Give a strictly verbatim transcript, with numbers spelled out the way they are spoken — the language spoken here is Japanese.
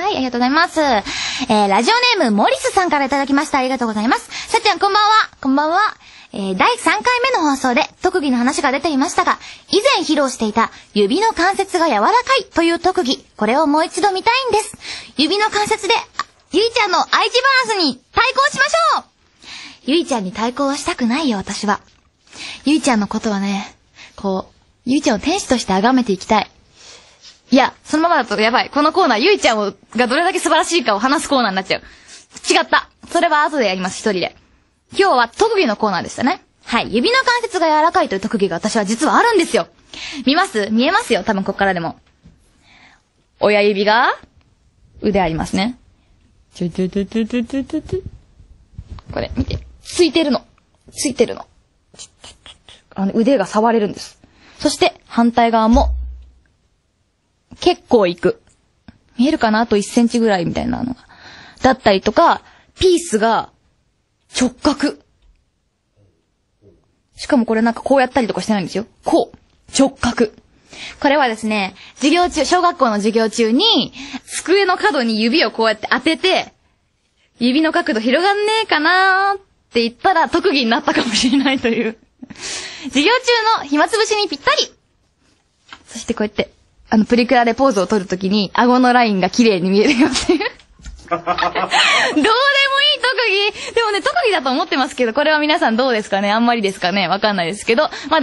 はい、ありがとうございます。えー、ラジオネーム、モリスさんからいただきました。ありがとうございます。さっちゃん、こんばんは。こんばんは。えー、だいさんかいめの放送で特技の話が出ていましたが、以前披露していた指の関節が柔らかいという特技、これをもう一度見たいんです。指の関節で、ゆいちゃんの愛知バランスに対抗しましょう。ゆいちゃんに対抗はしたくないよ、私は。ゆいちゃんのことはね、こう、ゆいちゃんを天使として崇めていきたい。いや、そのままだとやばい。このコーナー、ゆいちゃんをがどれだけ素晴らしいかを話すコーナーになっちゃう。違った。それは後でやります、一人で。今日は特技のコーナーでしたね。はい。指の関節が柔らかいという特技が私は実はあるんですよ。見ます?見えますよ。多分こっからでも。親指が、腕ありますね。ちょちょちょちょちょちょちょちょ。これ、見て。ついてるの。ついてるの。あの腕が触れるんです。そして、反対側も、結構いく。見えるかな?あといっセンチぐらいみたいなのが。だったりとか、ピースが、直角。しかもこれなんかこうやったりとかしてないんですよ。こう。直角。これはですね、授業中、小学校の授業中に、机の角に指をこうやって当てて、指の角度広がんねえかなーって言ったら特技になったかもしれないという。授業中の暇つぶしにぴったり。そしてこうやって、あの、プリクラでポーズを取るときに、顎のラインが綺麗に見えるよっていう。どうでもいい特技。でもね、特技だと思ってますけど、これは皆さんどうですかね、あんまりですかね、わかんないですけど。まあ